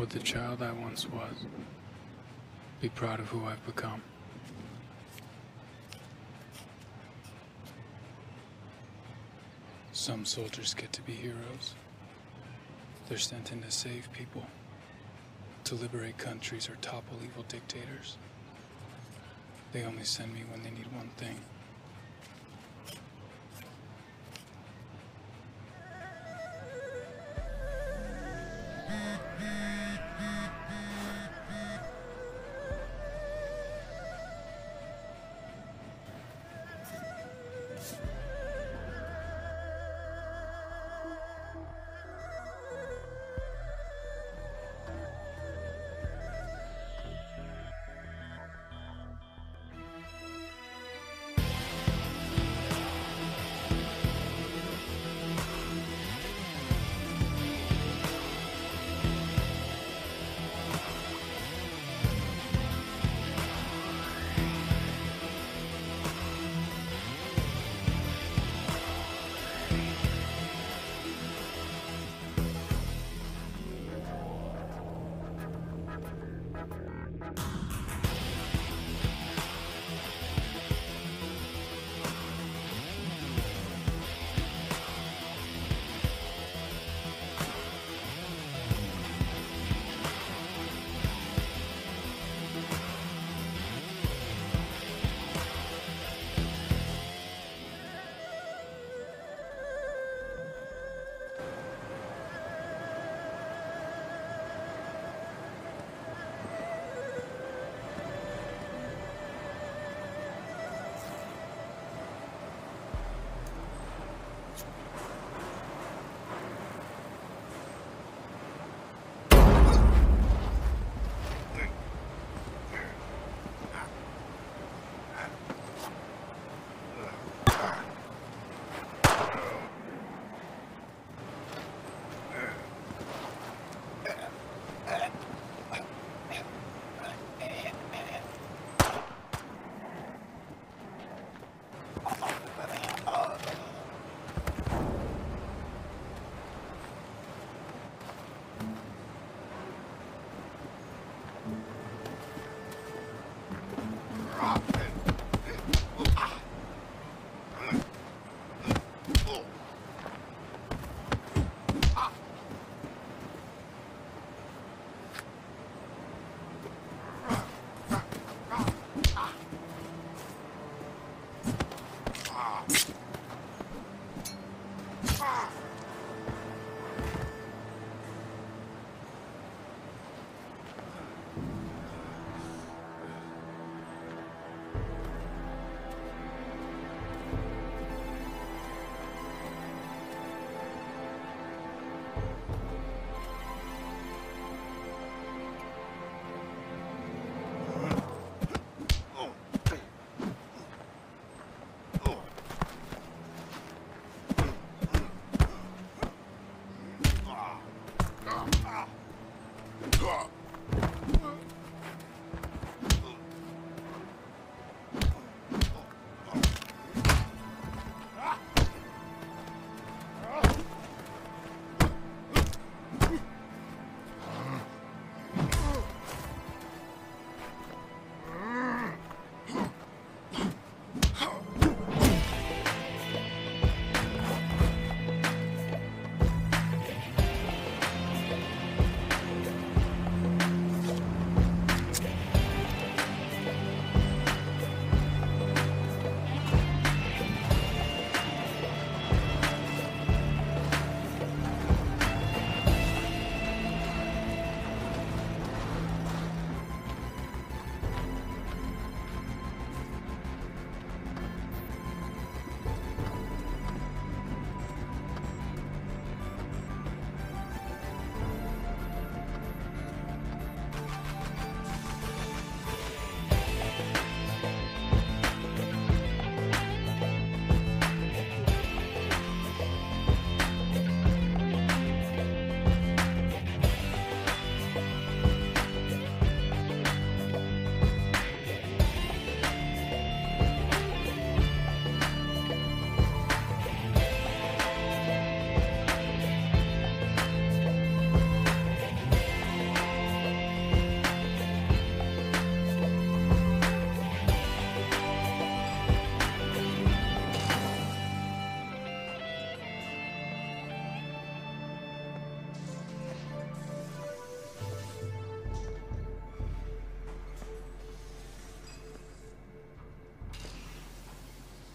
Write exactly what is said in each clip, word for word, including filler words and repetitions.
with the child I once was. Be proud of who I've become. Some soldiers get to be heroes. They're sent in to save people, to liberate countries or topple evil dictators. They only send me when they need one thing.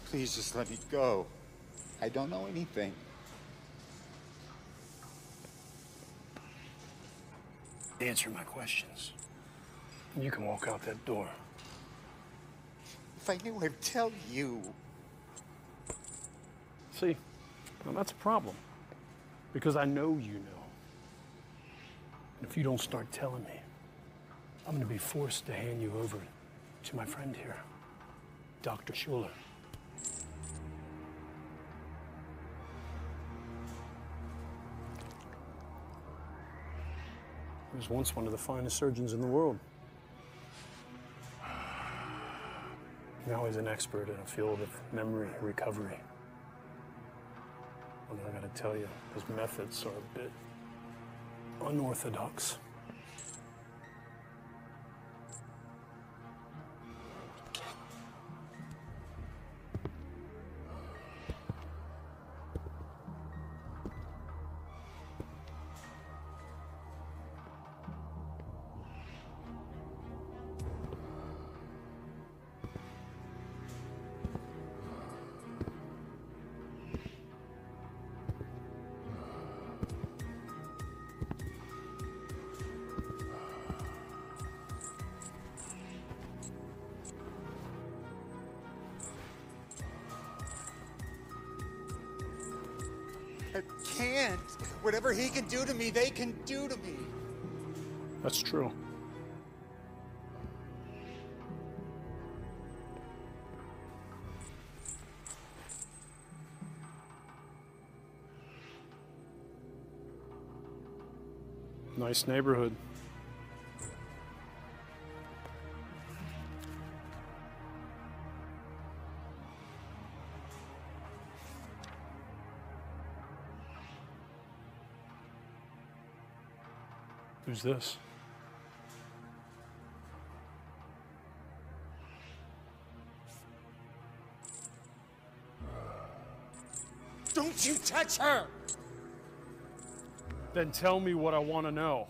Please just let me go. I don't know anything. Answer my questions. You can walk out that door. If I knew, I'd tell you. See, now that's a problem. Because I know you know. And if you don't start telling me, I'm going to be forced to hand you over to my friend here, Doctor Schuler. He was once one of the finest surgeons in the world. Now he's an expert in a field of memory recovery. Well, I gotta tell you, his methods are a bit unorthodox. I can't. Whatever he can do to me, they can do to me. That's true. Nice neighborhood. Who's this? Don't you touch her! Then tell me what I want to know.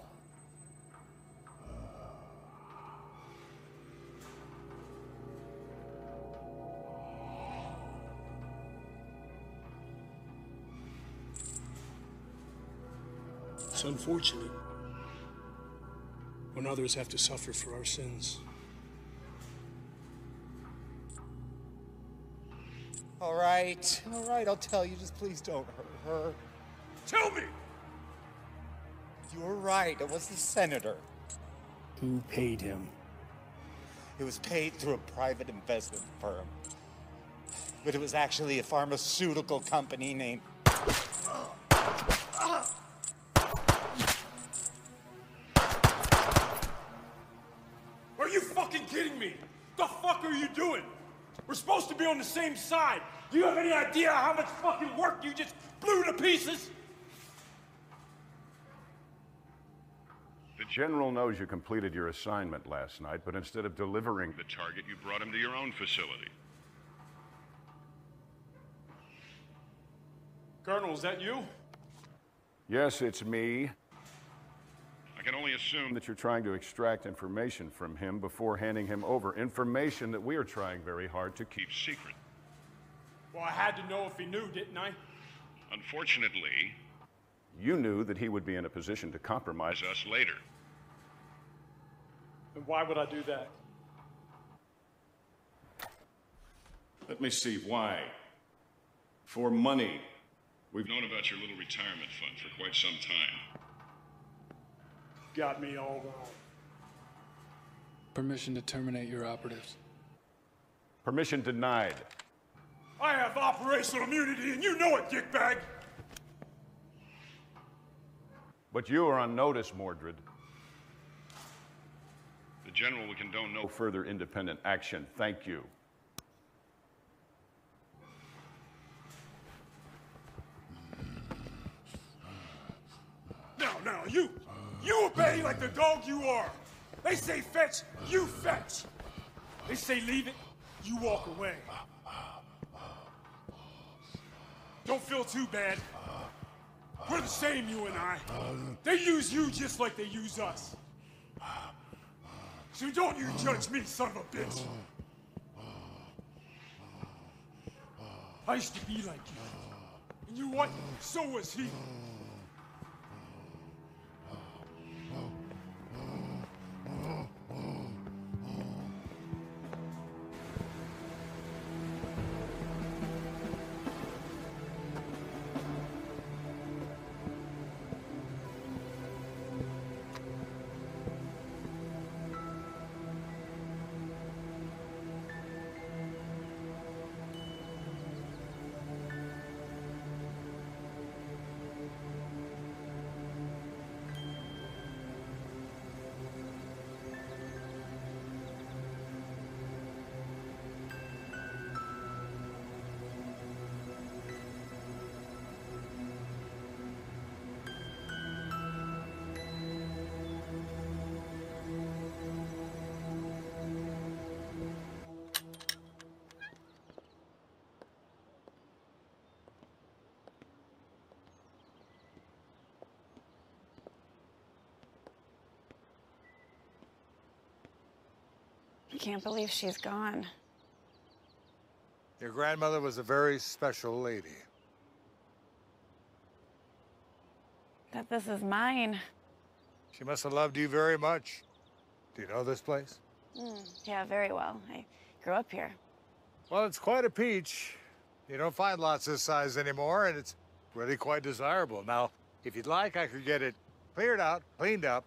It's unfortunate when others have to suffer for our sins. All right, all right, I'll tell you. Just please don't hurt her. Tell me! You were right, it was the senator. Who paid him? It was paid through a private investment firm. But it was actually a pharmaceutical company named... on the same side. Do you have any idea how much fucking work you just blew to pieces? The general knows you completed your assignment last night, but instead of delivering the target, you brought him to your own facility. Colonel, is that you? Yes, it's me. I can only assume that you're trying to extract information from him before handing him over. Information that we are trying very hard to keep secret. Well, I had to know if he knew, didn't I? Unfortunately, you knew that he would be in a position to compromise us later. And why would I do that? Let me see why. For money. We've known about your little retirement fund for quite some time. Got me all wrong. Permission to terminate your operatives. Permission denied. I have operational immunity, and you know it, dickbag! But you are on notice, Mordred. The general will condone no further independent action. Thank you. Now, now, you! You obey like the dog you are. They say fetch, you fetch. They say leave it, you walk away. Don't feel too bad. We're the same, you and I. They use you just like they use us. So don't you judge me, son of a bitch. I used to be like you. And you know what? So was he. I can't believe she's gone. Your grandmother was a very special lady. That this is mine. She must have loved you very much. Do you know this place? Mm, yeah, very well. I grew up here. Well, it's quite a peach. You don't find lots this size anymore, and it's really quite desirable. Now, if you'd like, I could get it cleared out, cleaned up,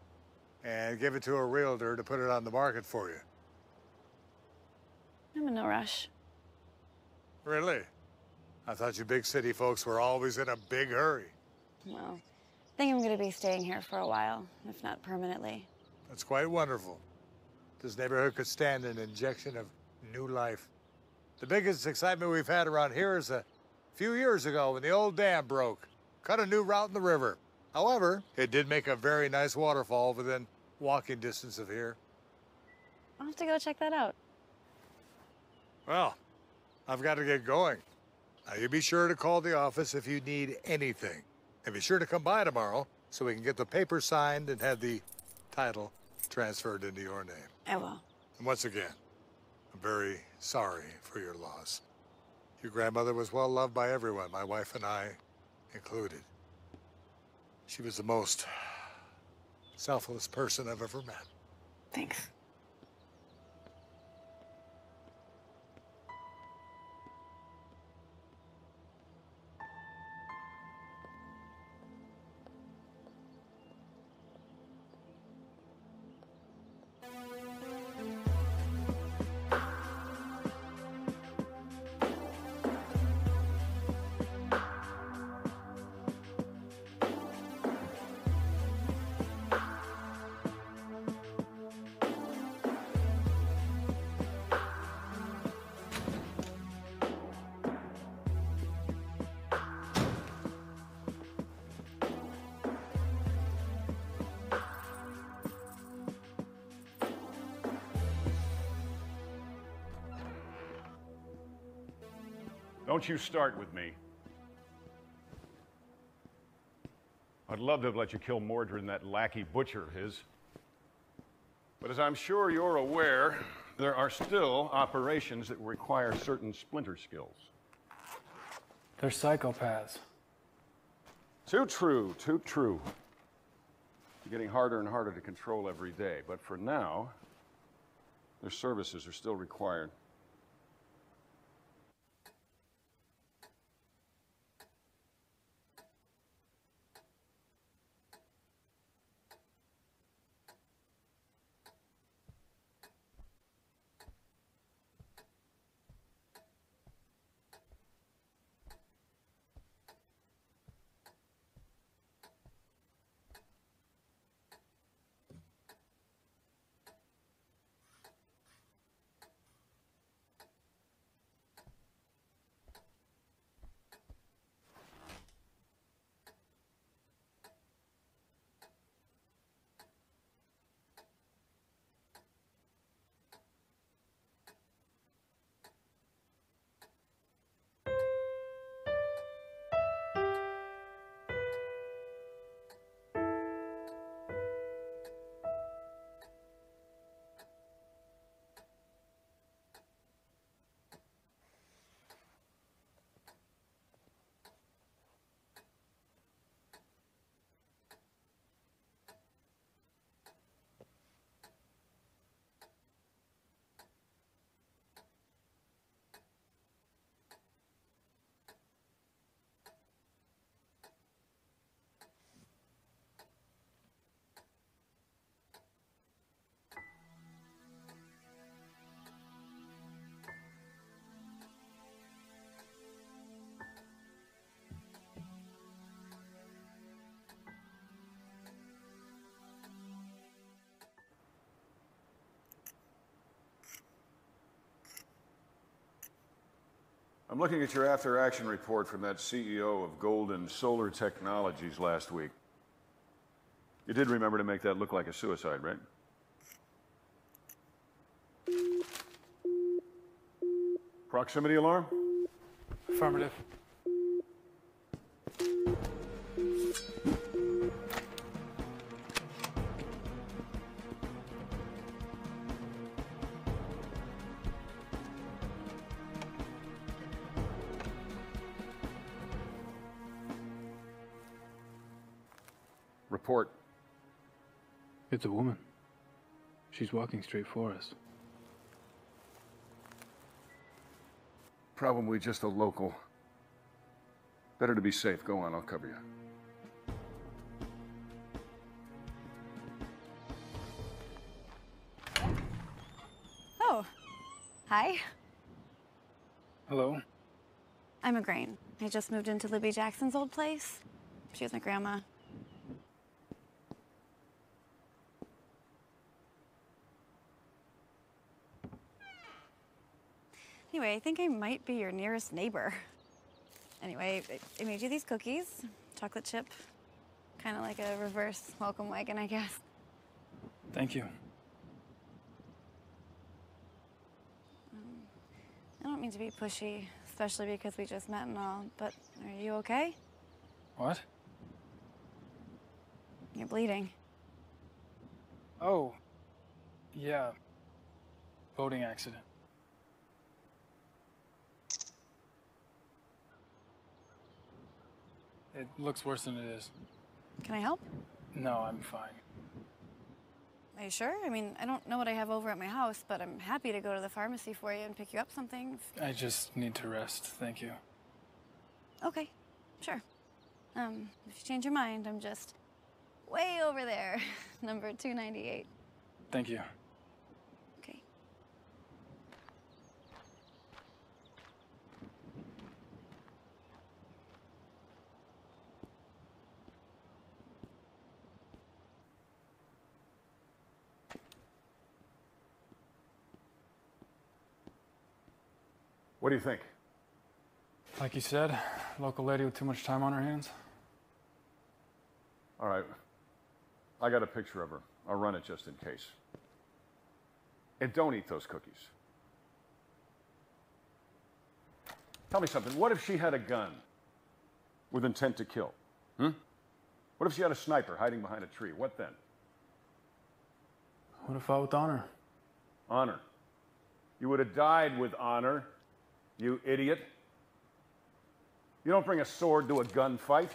and give it to a realtor to put it on the market for you. I'm in no rush. Really? I thought you big city folks were always in a big hurry. Well, I think I'm going to be staying here for a while, if not permanently. That's quite wonderful. This neighborhood could stand an injection of new life. The biggest excitement we've had around here is a few years ago when the old dam broke. Cut a new route in the river. However, it did make a very nice waterfall within walking distance of here. I'll have to go check that out. Well, I've got to get going. Now, you be sure to call the office if you need anything. And be sure to come by tomorrow so we can get the paper signed and have the title transferred into your name. I will. And once again, I'm very sorry for your loss. Your grandmother was well loved by everyone, my wife and I included. She was the most selfless person I've ever met. Thanks. Don't you start with me. I'd love to have let you kill Mordred and that lackey butcher of his. But as I'm sure you're aware, there are still operations that require certain splinter skills. They're psychopaths. Too true, too true. They're getting harder and harder to control every day, but for now, their services are still required. I'm looking at your after-action report from that C E O of Golden Solar Technologies last week. You did remember to make that look like a suicide, right? Proximity alarm? Affirmative. Report. It's a woman. She's walking straight for us. Probably just a local. Better to be safe. Go on, I'll cover you. Oh. Hi. Hello. I'm a Grain. I just moved into Libby Jackson's old place. She was my grandma. Anyway, I think I might be your nearest neighbor. Anyway, I made you these cookies. Chocolate chip. Kind of like a reverse welcome wagon, I guess. Thank you. Um, I don't mean to be pushy, especially because we just met and all, but are you okay? What? You're bleeding. Oh. Yeah. Boating accident. It looks worse than it is. Can I help? No, I'm fine. Are you sure? I mean, I don't know what I have over at my house, but I'm happy to go to the pharmacy for you and pick you up something. I just need to rest, thank you. Okay, sure. Um, if you change your mind, I'm just way over there, number two ninety-eight. Thank you. What do you think? Like you said, local lady with too much time on her hands. All right. I got a picture of her. I'll run it just in case. And don't eat those cookies. Tell me something. What if she had a gun with intent to kill? Hmm? What if she had a sniper hiding behind a tree? What then? I would have fought with honor. Honor. You would have died with honor. You idiot. You don't bring a sword to a gunfight.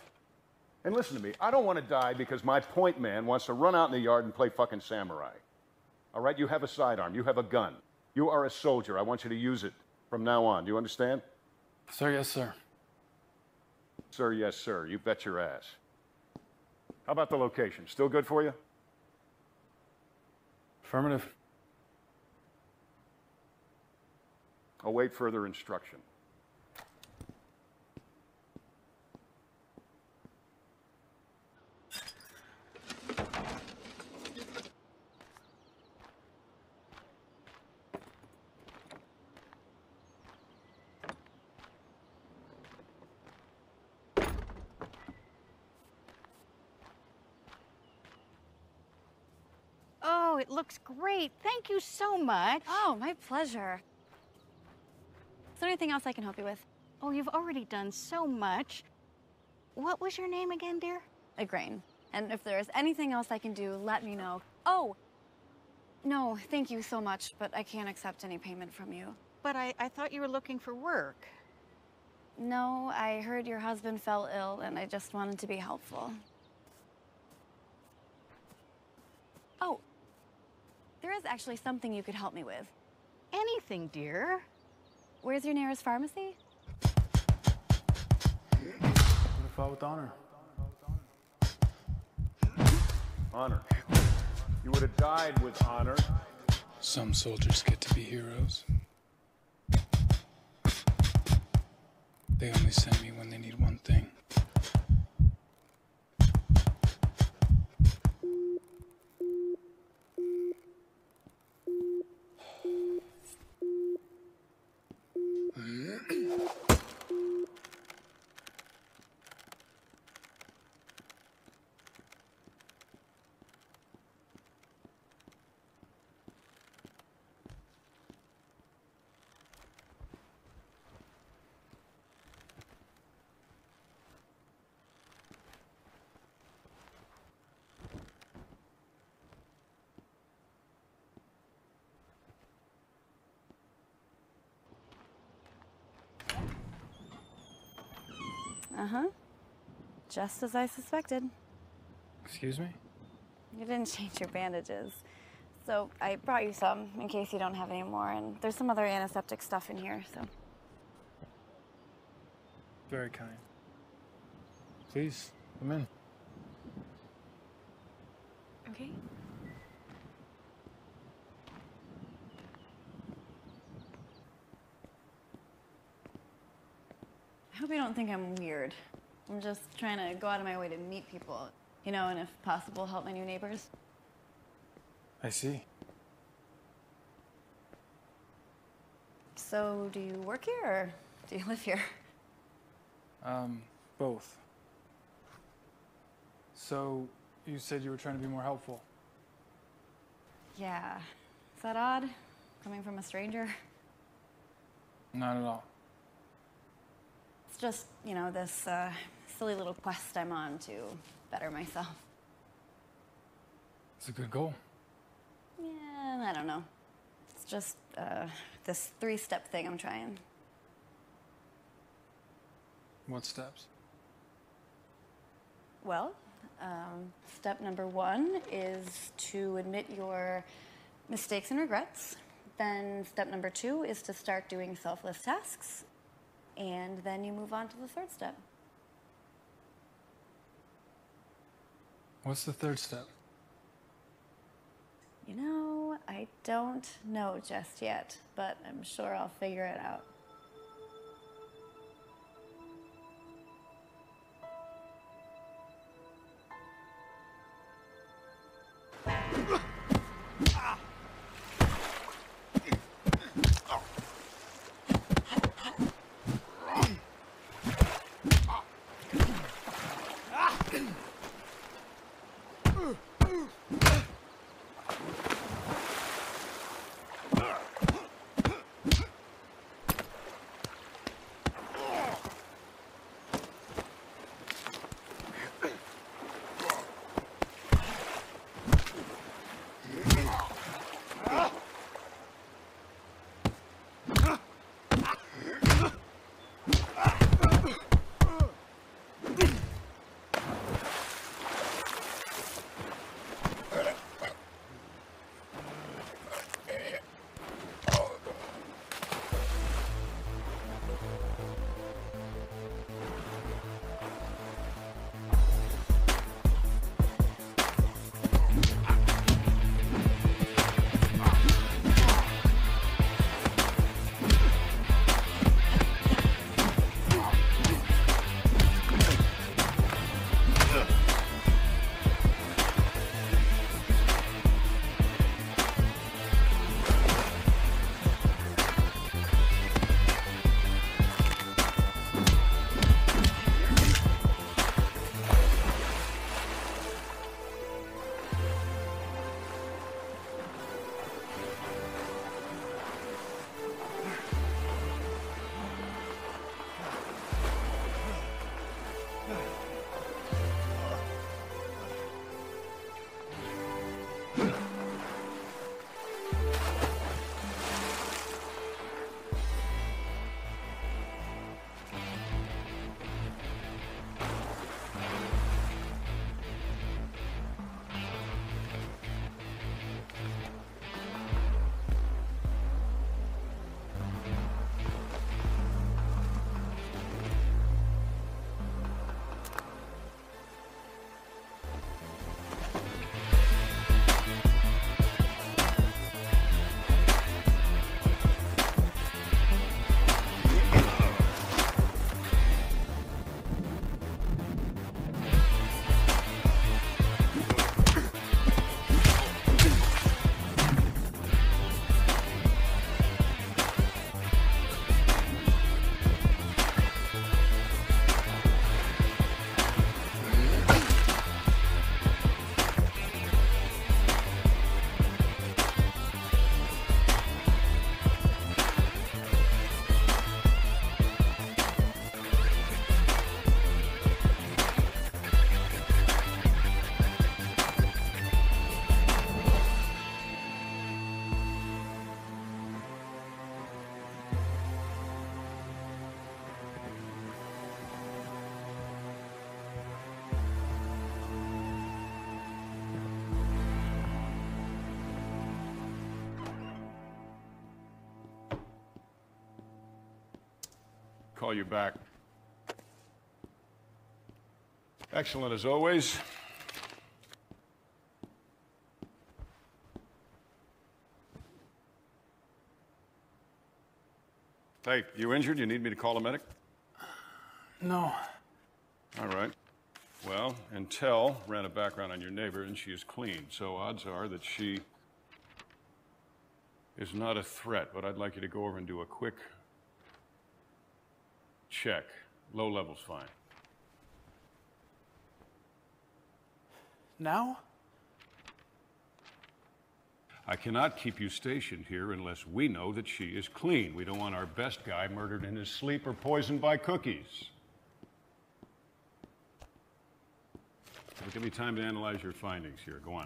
And listen to me, I don't want to die because my point man wants to run out in the yard and play fucking samurai. All right, you have a sidearm, you have a gun. You are a soldier, I want you to use it from now on, do you understand? Sir, yes, sir. Sir, yes, sir, you bet your ass. How about the location, still good for you? Affirmative. Await further instruction. Oh, it looks great. Thank you so much. Oh, my pleasure. Is there anything else I can help you with? Oh, you've already done so much. What was your name again, dear? Agrain. And if there is anything else I can do, let me know. Oh, no, thank you so much, but I can't accept any payment from you. But I, I thought you were looking for work. No, I heard your husband fell ill, and I just wanted to be helpful. Oh, there is actually something you could help me with. Anything, dear. Where's your nearest pharmacy? Fought with honor. Honor. You would have died with honor. Some soldiers get to be heroes. They only send me when they need one thing. Mm-hmm. Uh-huh. Just as I suspected. Excuse me? You didn't change your bandages. So I brought you some in case you don't have any more, and there's some other antiseptic stuff in here, so. Very kind. Please, come in. Okay. I hope you don't think I'm weird. I'm just trying to go out of my way to meet people, you know, and if possible, help my new neighbors. I see. So, do you work here, or do you live here? Um, both. So, you said you were trying to be more helpful. Yeah. Is that odd, coming from a stranger? Not at all. It's just, you know, this uh, silly little quest I'm on to better myself. It's a good goal. Yeah, I don't know. It's just uh, this three-step thing I'm trying. What steps? Well, um, step number one is to admit your mistakes and regrets. Then step number two is to start doing selfless tasks. And then you move on to the third step. What's the third step? You know, I don't know just yet, but I'm sure I'll figure it out. call you back. Excellent as always. Hey, you injured? You need me to call a medic? No. All right. Well, Intel ran a background on your neighbor, and she is clean. So odds are that she is not a threat, but I'd like you to go over and do a quick check. Low level's fine. Now? I cannot keep you stationed here unless we know that she is clean. We don't want our best guy murdered in his sleep or poisoned by cookies. It'll give me time to analyze your findings here. Go on.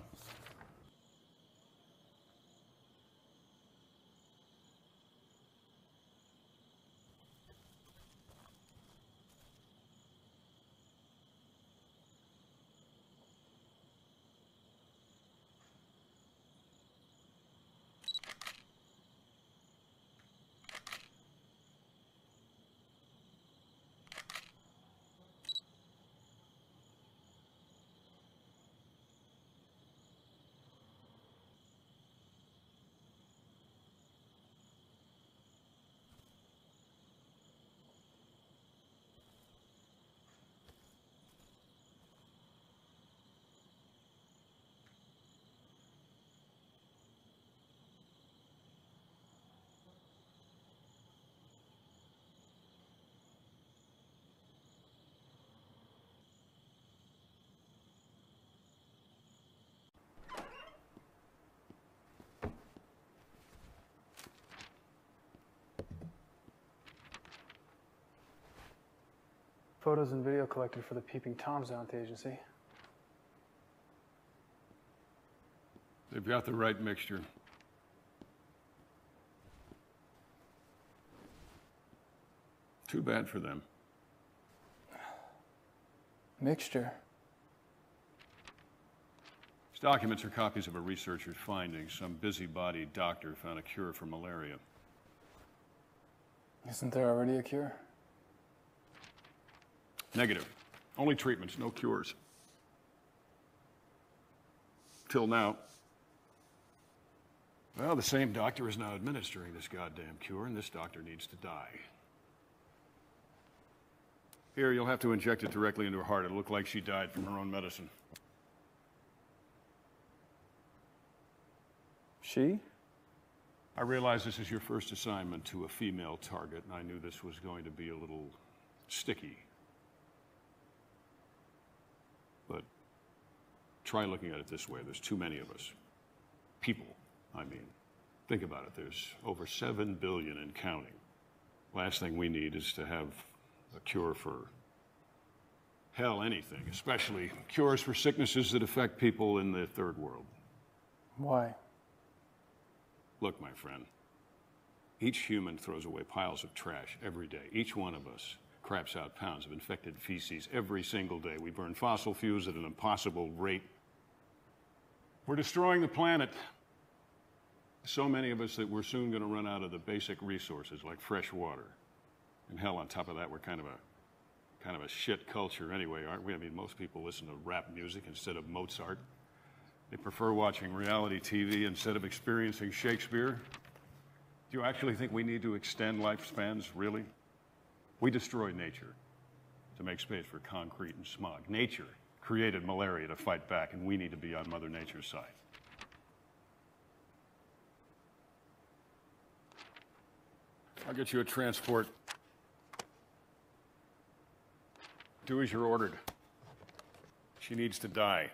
Photos and video collected for the Peeping Toms Out the agency. They've got the right mixture. Too bad for them. Mixture? These documents are copies of a researcher's findings. Some busybody doctor found a cure for malaria. Isn't there already a cure? Negative. Only treatments, no cures. Till now. Well, the same doctor is now administering this goddamn cure, and this doctor needs to die. Here, you'll have to inject it directly into her heart. It'll look like she died from her own medicine. She? I realize this is your first assignment to a female target, and I knew this was going to be a little sticky. But try looking at it this way. There's too many of us. People, I mean. Think about it. There's over seven billion and counting. Last thing we need is to have a cure for hell, anything, especially cures for sicknesses that affect people in the third world. Why? Look, my friend, each human throws away piles of trash every day. Each one of us craps out pounds of infected feces every single day. We burn fossil fuels at an impossible rate. We're destroying the planet. So many of us that we're soon going to run out of the basic resources like fresh water. And hell, on top of that, we're kind of a kind of a shit culture anyway, aren't we? I mean, most people listen to rap music instead of Mozart. They prefer watching reality T V instead of experiencing Shakespeare. Do you actually think we need to extend lifespans, really? We destroy nature to make space for concrete and smog. Nature created malaria to fight back, and we need to be on Mother Nature's side. I'll get you a transport. Do as you're ordered. She needs to die.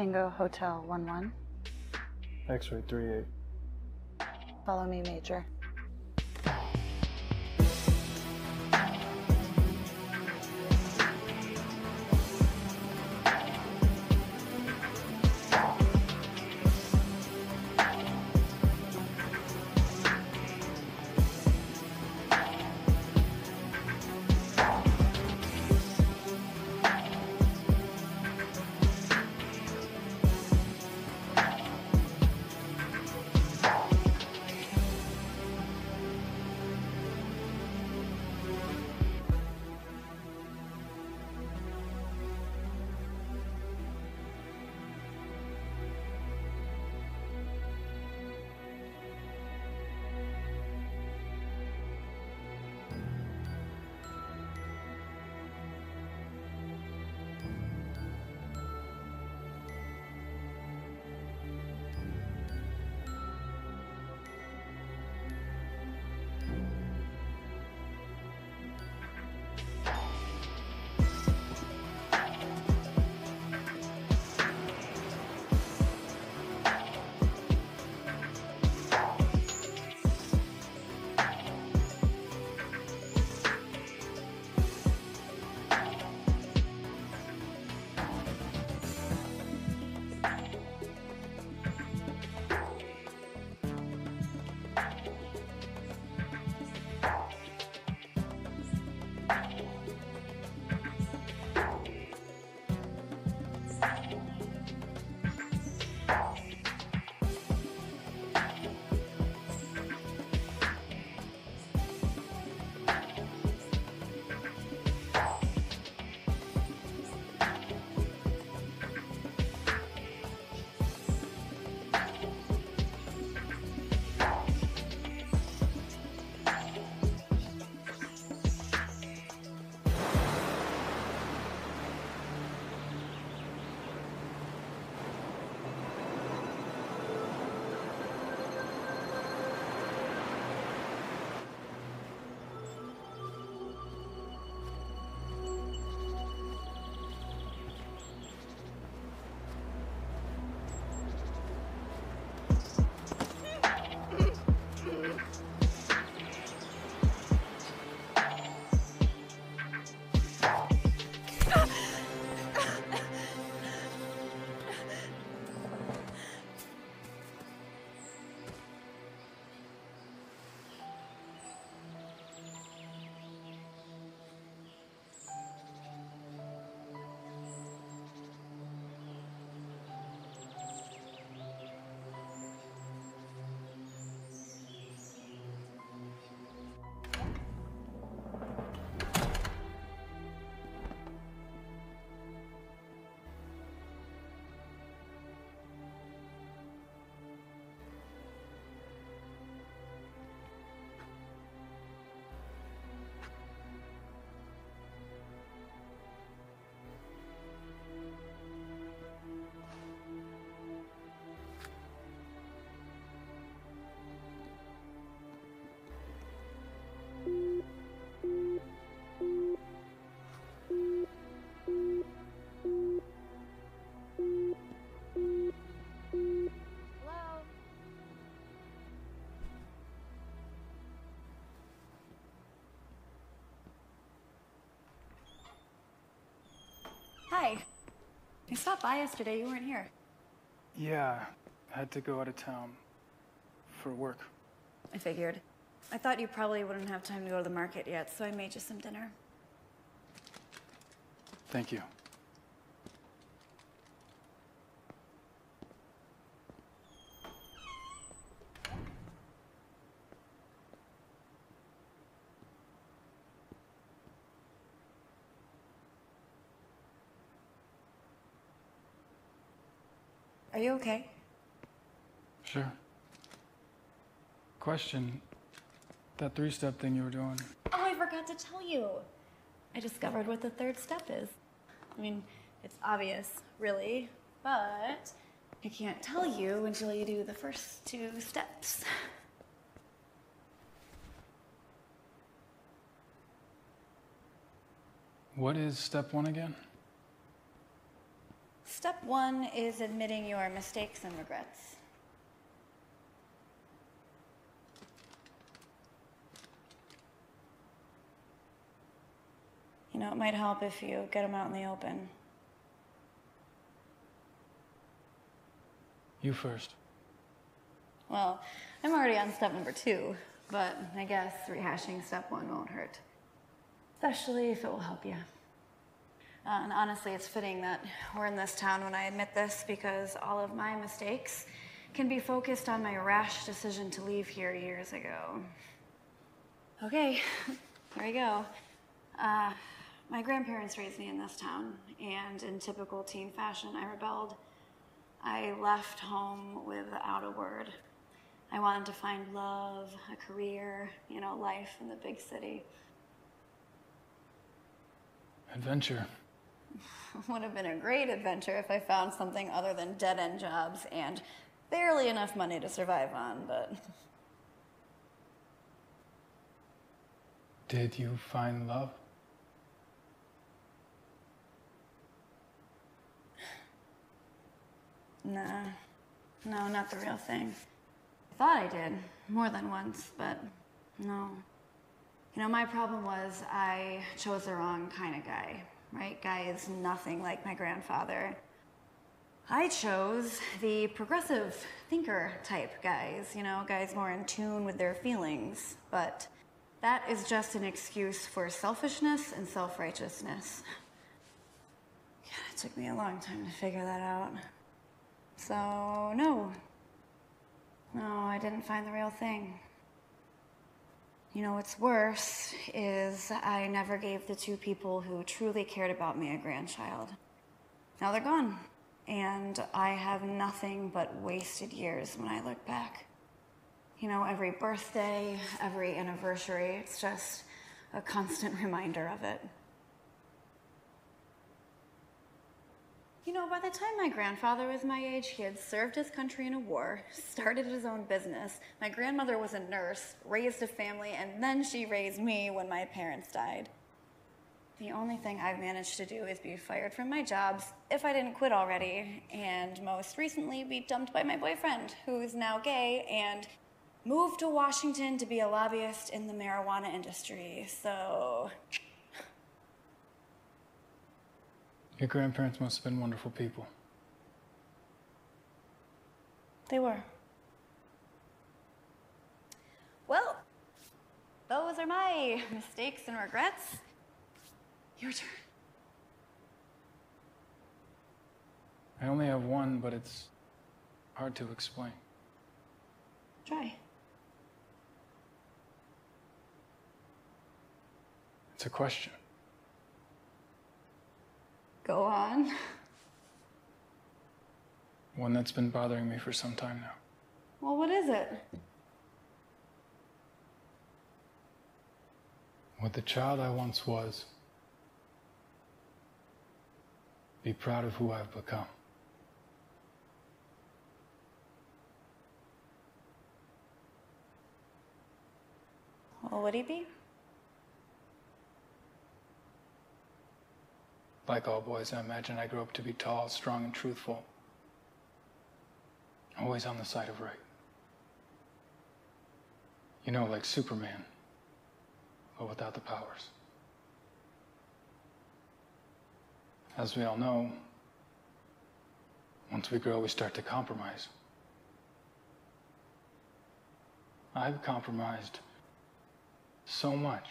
Tango Hotel one one. X-ray three eight. Follow me, Major. Hi. I stopped by yesterday. You weren't here. Yeah. I had to go out of town. For work. I figured. I thought you probably wouldn't have time to go to the market yet, so I made you some dinner. Thank you. Are you okay? Sure. Question. That three-step thing you were doing. Oh, I forgot to tell you. I discovered what the third step is. I mean, it's obvious, really, but I can't tell you until you do the first two steps. What is step one again? Step one is admitting your mistakes and regrets. You know, it might help if you get them out in the open. You first. Well, I'm already on step number two, but I guess rehashing step one won't hurt. Especially if it will help you. Uh, and honestly, it's fitting that we're in this town when I admit this, because all of my mistakes can be focused on my rash decision to leave here years ago. Okay, there you go. Uh, my grandparents raised me in this town, and in typical teen fashion, I rebelled. I left home without a word. I wanted to find love, a career, you know, life in the big city. Adventure. Would have been a great adventure if I found something other than dead-end jobs and barely enough money to survive on, but... Did you find love? Nah. No, not the real thing. I thought I did, more than once, but no. You know, my problem was I chose the wrong kind of guy, right? Guy is nothing like my grandfather. I chose the progressive thinker type guys, you know, guys more in tune with their feelings. But that is just an excuse for selfishness and self-righteousness. God, it took me a long time to figure that out. So, no. No, I didn't find the real thing. You know, what's worse is I never gave the two people who truly cared about me a grandchild. Now they're gone, and I have nothing but wasted years when I look back. You know, every birthday, every anniversary, it's just a constant reminder of it. You know, by the time my grandfather was my age, he had served his country in a war, started his own business. My grandmother was a nurse, raised a family, and then she raised me when my parents died. The only thing I've managed to do is be fired from my jobs, if I didn't quit already, and most recently be dumped by my boyfriend, who's now gay, and moved to Washington to be a lobbyist in the marijuana industry, so... Your grandparents must have been wonderful people. They were. Well, those are my mistakes and regrets. Your turn. I only have one, but it's hard to explain. Try. It's a question. Go on. One that's been bothering me for some time now. Well, what is it? What the child I once was. Be proud of who I've become. What would he be? Like all boys, I imagine I grew up to be tall, strong, and truthful. Always on the side of right. You know, like Superman, but without the powers. As we all know, once we grow, we start to compromise. I've compromised so much.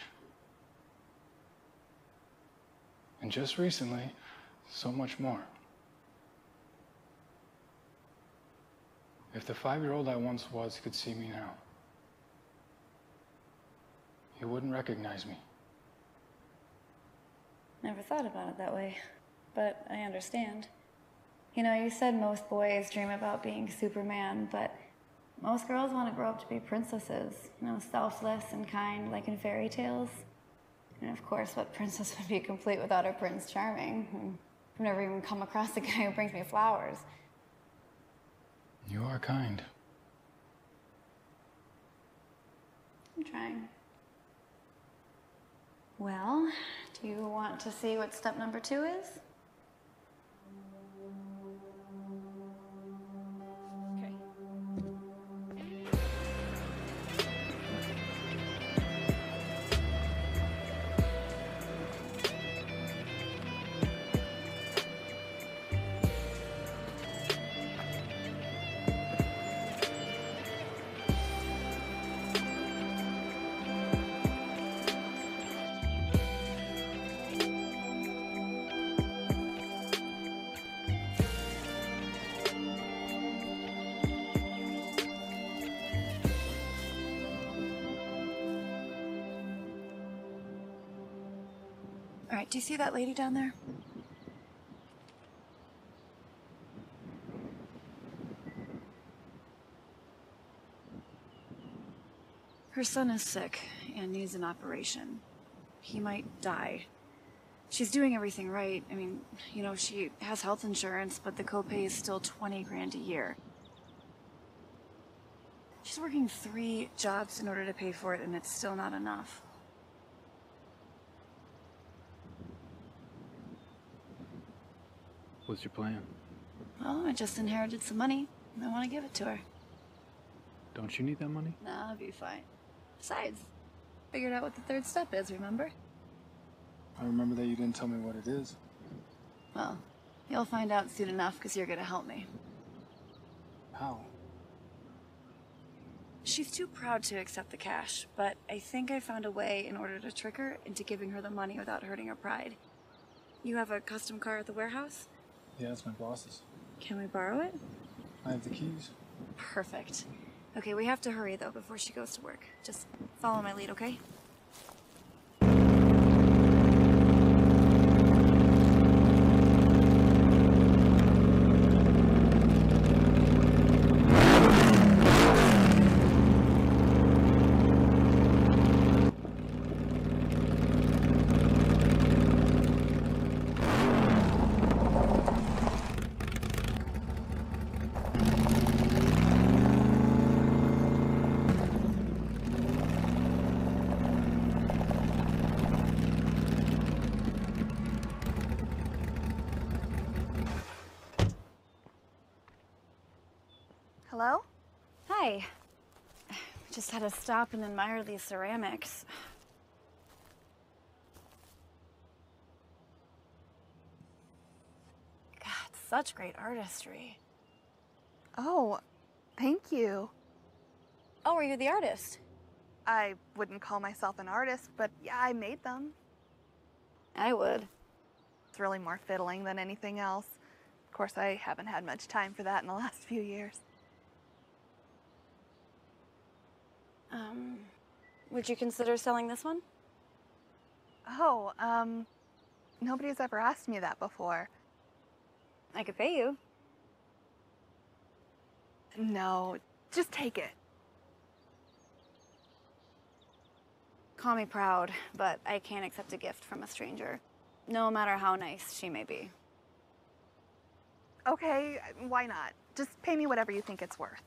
And just recently, so much more. If the five-year-old I once was could see me now, he wouldn't recognize me. Never thought about it that way, but I understand. You know, you said most boys dream about being Superman, but most girls want to grow up to be princesses, you know, selfless and kind, like in fairy tales. And of course, what princess would be complete without her Prince Charming? I've never even come across a guy who brings me flowers. You are kind. I'm trying. Well, do you want to see what step number two is? All right, do you see that lady down there? Her son is sick and needs an operation. He might die. She's doing everything right. I mean, you know, she has health insurance, but the copay is still twenty grand a year. She's working three jobs in order to pay for it, and it's still not enough. What's your plan? Well, I just inherited some money, and I want to give it to her. Don't you need that money? No, I'll be fine. Besides, figured out what the third step is, remember? I remember that you didn't tell me what it is. Well, you'll find out soon enough because you're going to help me. How? She's too proud to accept the cash, but I think I found a way in order to trick her into giving her the money without hurting her pride. You have a custom car at the warehouse? Yeah, it's my boss's. Can we borrow it? I have the keys. Perfect. Okay, we have to hurry, though, before she goes to work. Just follow my lead, okay? Hello? Hi. Just had to stop and admire these ceramics. God, such great artistry. Oh, thank you. Oh, are you the artist? I wouldn't call myself an artist, but yeah, I made them. I would. It's really more fiddling than anything else. Of course, I haven't had much time for that in the last few years. Um, would you consider selling this one? Oh, um, nobody's ever asked me that before. I could pay you. No, just take it. Call me proud, but I can't accept a gift from a stranger, no matter how nice she may be. Okay, why not? Just pay me whatever you think it's worth.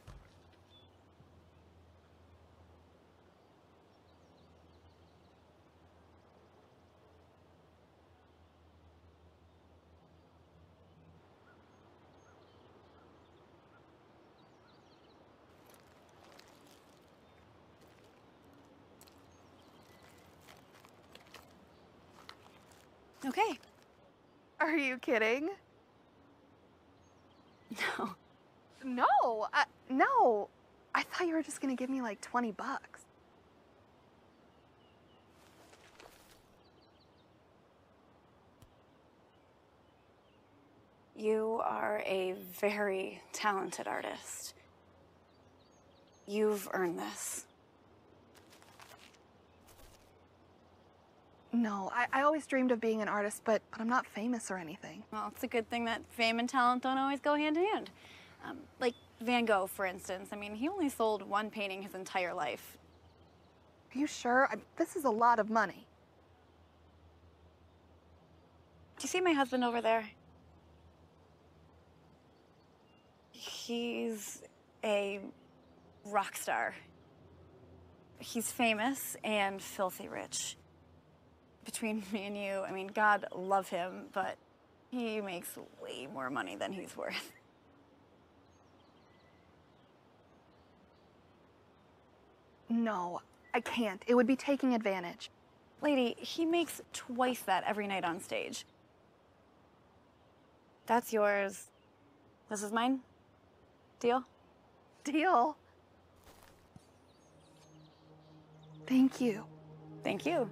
Okay. Are you kidding? No. No, I, no. I thought you were just gonna give me like twenty bucks. You are a very talented artist. You've earned this. No, I, I always dreamed of being an artist, but, but I'm not famous or anything. Well, it's a good thing that fame and talent don't always go hand in hand. Um, like Van Gogh, for instance. I mean, he only sold one painting his entire life. Are you sure? I, this is a lot of money. Do you see my husband over there? He's a rock star. He's famous and filthy rich. Between me and you, I mean, God love him, but he makes way more money than he's worth. No, I can't. It would be taking advantage. Lady, he makes twice that every night on stage. That's yours. This is mine. Deal? Deal. Thank you. Thank you.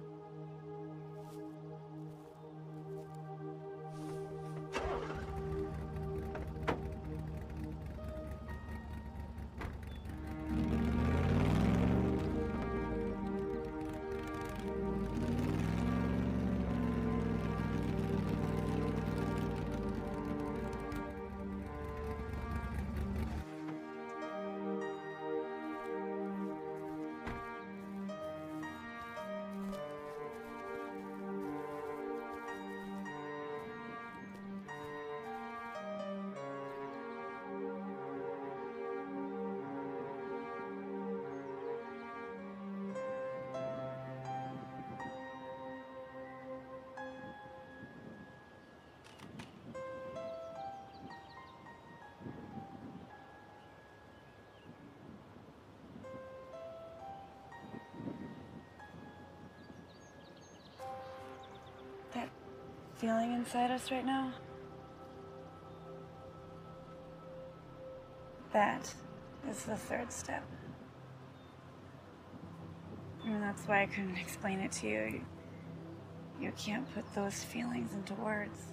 feeling inside us right now? That is the third step. And that's why I couldn't explain it to you. You can't put those feelings into words.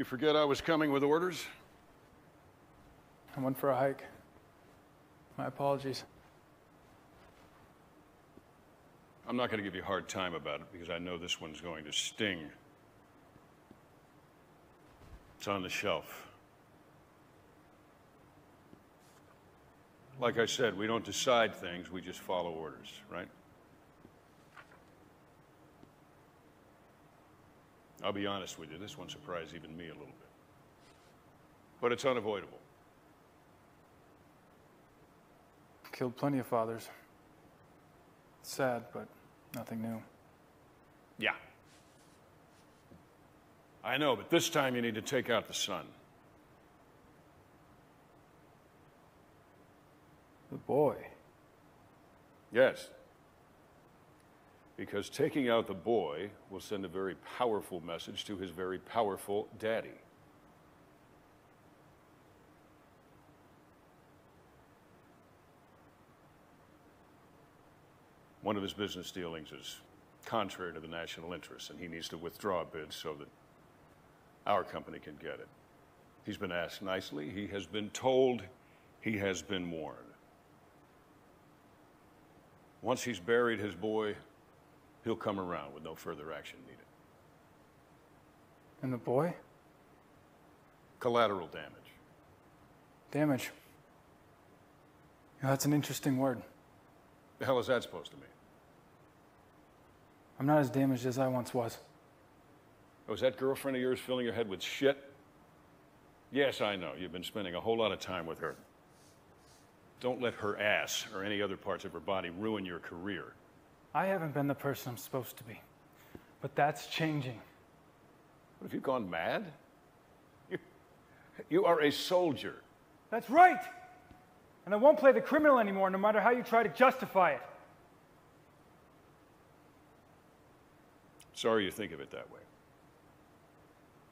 You forget I was coming with orders? I went for a hike. My apologies. I'm not going to give you a hard time about it, because I know this one's going to sting. It's on the shelf. Like I said, we don't decide things, we just follow orders, right? I'll be honest with you, this one surprised even me a little bit. But it's unavoidable. Killed plenty of fathers. It's sad, but nothing new. Yeah. I know, but this time you need to take out the son. The boy. Yes. Because taking out the boy will send a very powerful message to his very powerful daddy. One of his business dealings is contrary to the national interest, and he needs to withdraw a bid so that our company can get it. He's been asked nicely, he has been told, he has been warned. Once he's buried his boy, he'll come around with no further action needed. And the boy? Collateral damage. Damage. You know, that's an interesting word. The hell is that supposed to mean? I'm not as damaged as I once was. Oh, is that girlfriend of yours filling your head with shit? Yes, I know. You've been spending a whole lot of time with her. Don't let her ass or any other parts of her body ruin your career. I haven't been the person I'm supposed to be, but that's changing. What, have you gone mad? You, you are a soldier. That's right! And I won't play the criminal anymore, no matter how you try to justify it. Sorry you think of it that way.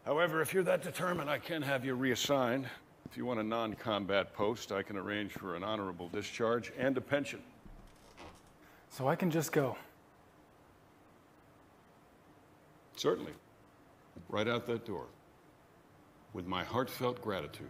However, if you're that determined, I can have you reassigned. If you want a non-combat post, I can arrange for an honorable discharge and a pension. So I can just go? Certainly. Right out that door. With my heartfelt gratitude.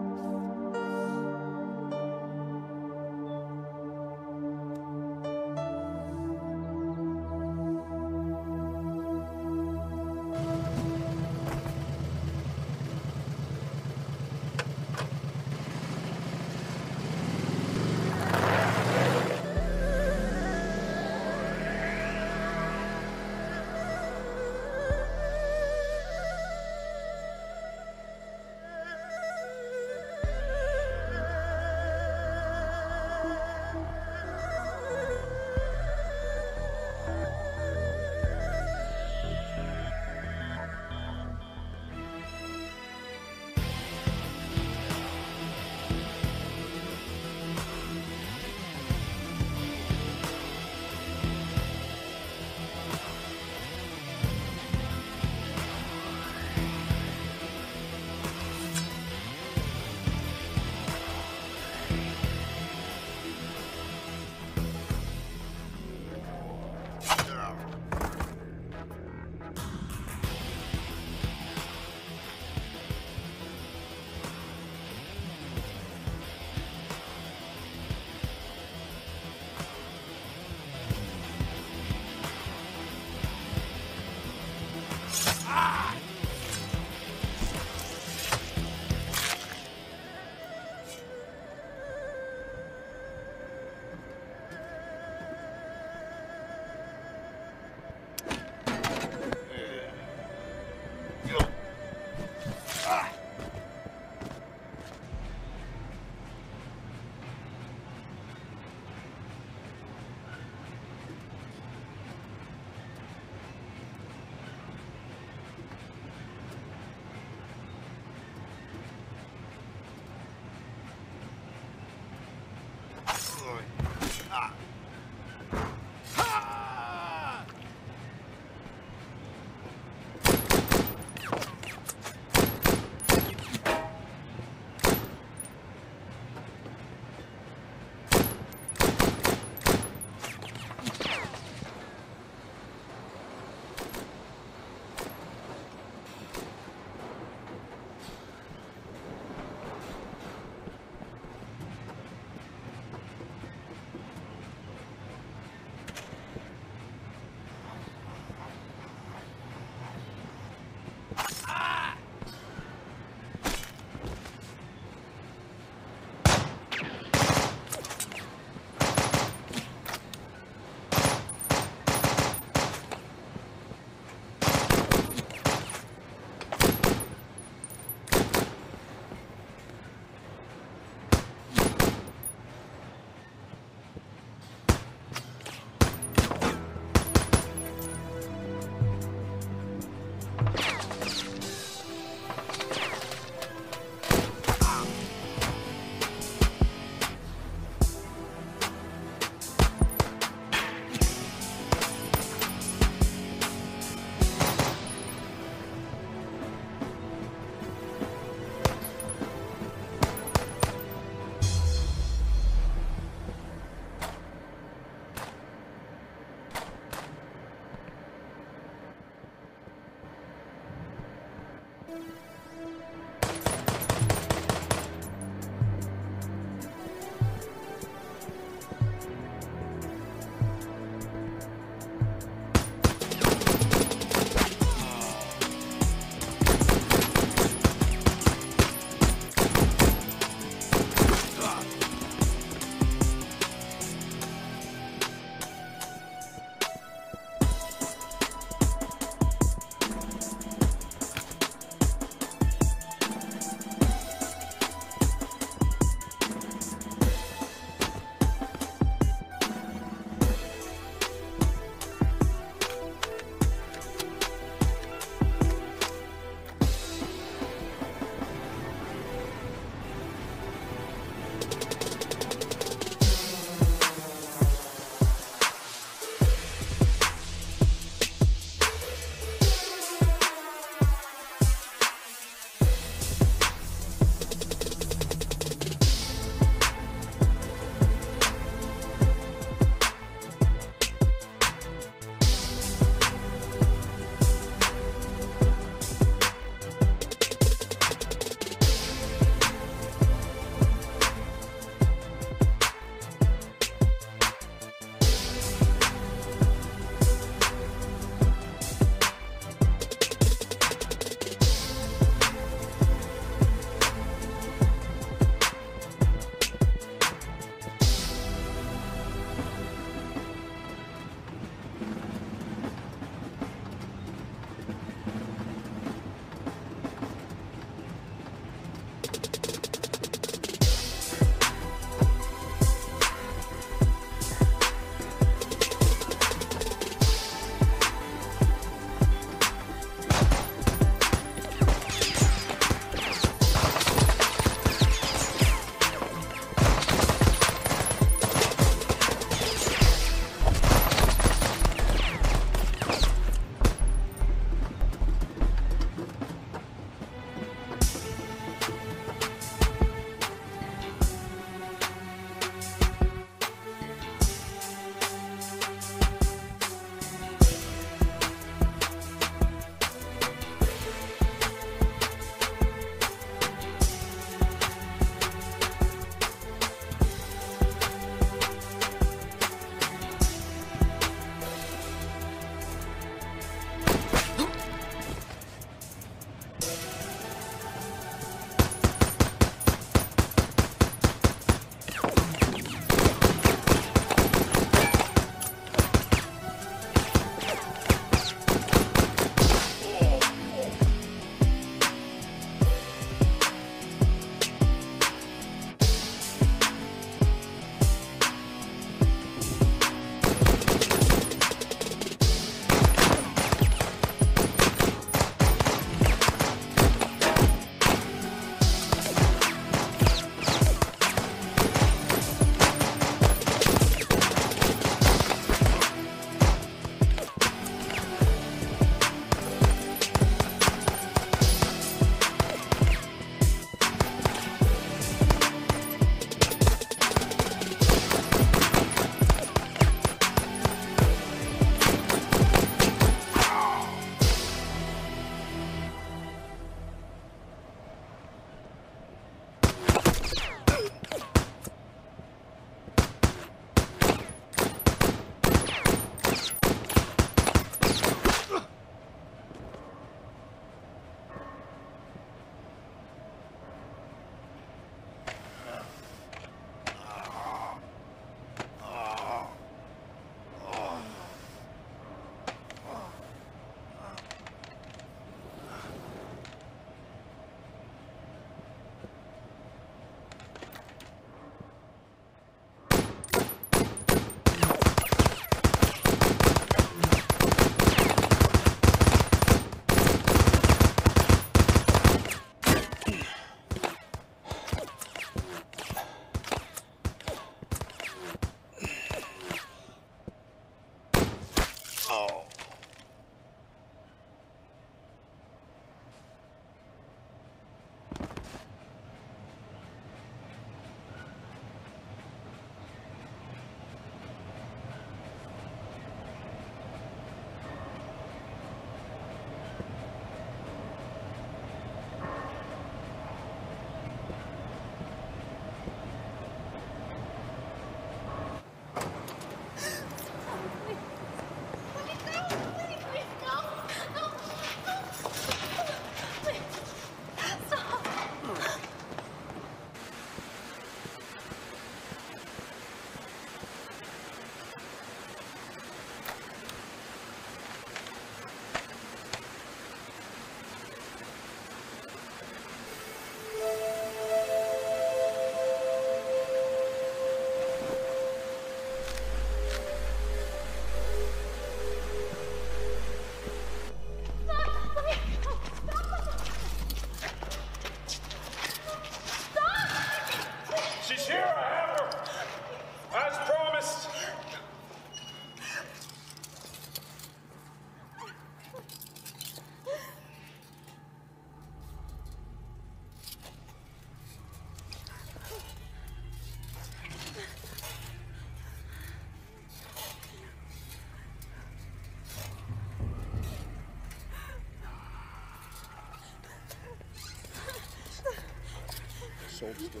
hold still.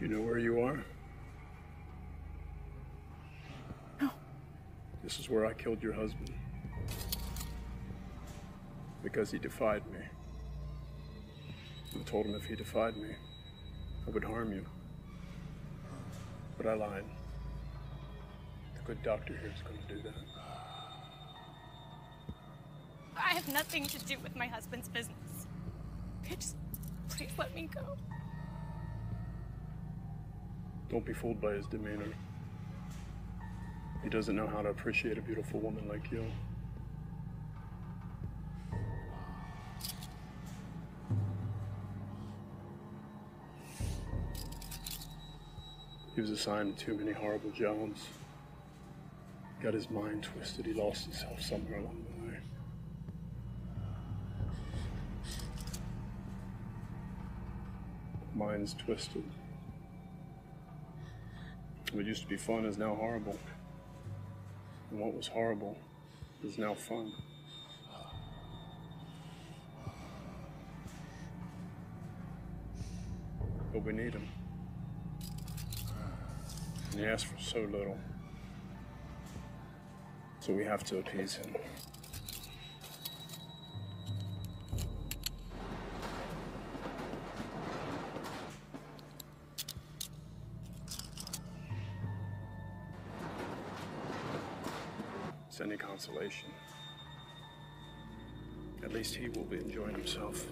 You know where you are? No. This is where I killed your husband. Because he defied me. I told him if he defied me, I would harm you. But I lied. The good doctor here is going to do that. I have nothing to do with my husband's business. Please, please let me go. Don't be fooled by his demeanor. He doesn't know how to appreciate a beautiful woman like you. He was assigned to too many horrible jobs. He got his mind twisted. He lost himself somewhere along the way. Mind's twisted. What used to be fun is now horrible. And what was horrible is now fun. But we need him. And he asked for so little. So we have to appease him. Any consolation. At least he will be enjoying himself.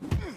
Mm.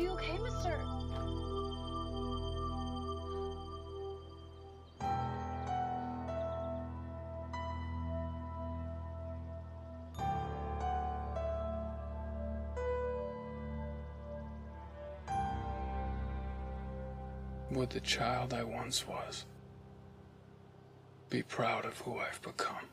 you okay, mister? Would the child I once was be proud of who I've become?